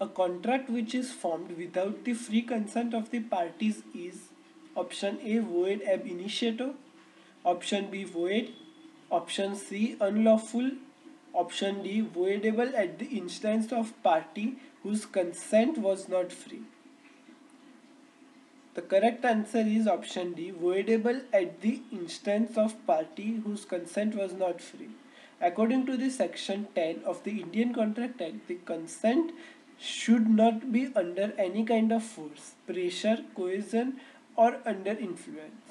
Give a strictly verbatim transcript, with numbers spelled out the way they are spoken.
A contract which is formed without the free consent of the parties is option A void ab initio, option B void, option C unlawful, option D voidable at the instance of party whose consent was not free. The correct answer is option D, voidable at the instance of party whose consent was not free. According to the section ten of the Indian Contract Act, the consent should not be under any kind of force, pressure, coercion or under influence.